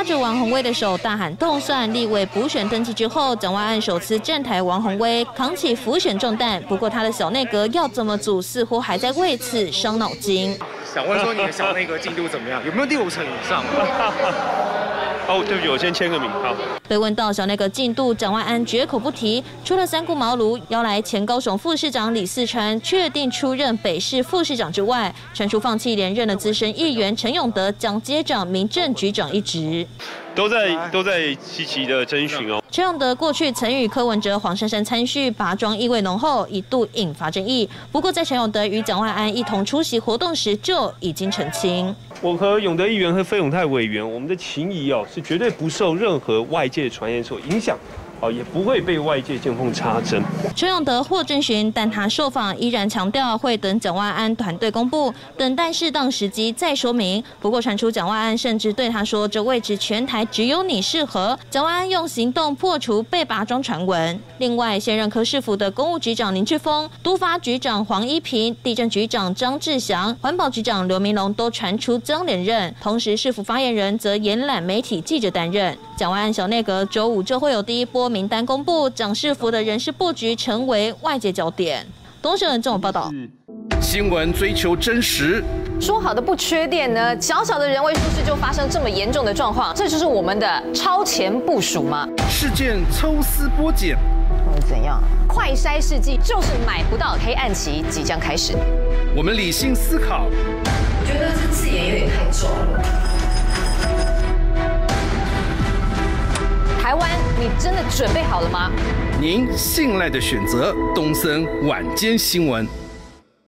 拉着王宏威的手大喊痛算。立委补选登记之后，蒋万安首次站台王宏威，扛起辅选重担。不过他的小内阁要怎么组，似乎还在为此伤脑筋。想问说你的小内阁进度怎么样？有没有60%以上？哦，对不起，我先签个名。好。被问到小内阁进度，蒋万安绝口不提。除了三顾茅庐邀来前高雄副市长李嗣涔确定出任北市副市长之外，传出放弃连任的资深议员陈永德将接掌民政局长一职。都在积极的征询哦。陈永德过去曾与柯文哲、黄珊珊参叙，拔庄意味浓厚，一度引发争议。不过在陈永德与蒋万安一同出席活动时，就已经澄清。 我和永德议员和费永泰委员，我们的情谊哦，是绝对不受任何外界传言所影响，哦，也不会被外界见缝插针。陈永德获征询，但他受访依然强调会等蒋万安团队公布，等待适当时机再说明。不过传出蒋万安甚至对他说：“这位置全台只有你适合。”蒋万安用行动破除被拔庄传闻。另外，现任柯市府的公务局长林志峰、都发局长黄一平、地震局长张志祥、环保局长刘明龙都传出 将连任，同时市府发言人则延揽媒体记者担任。蒋万安小内阁周五就会有第一波名单公布，蒋市府的人事布局成为外界焦点。董雪伦这种报道。新闻追求真实，说好的不缺电呢？小小的人为疏失就发生这么严重的状况，这就是我们的超前部署吗？事件抽丝剥茧，会怎样？快筛试剂就是买不到，黑暗期即将开始。我们理性思考。 我觉得这字眼有点太重了。台湾，你真的准备好了吗？您信赖的选择，东森晚间新闻。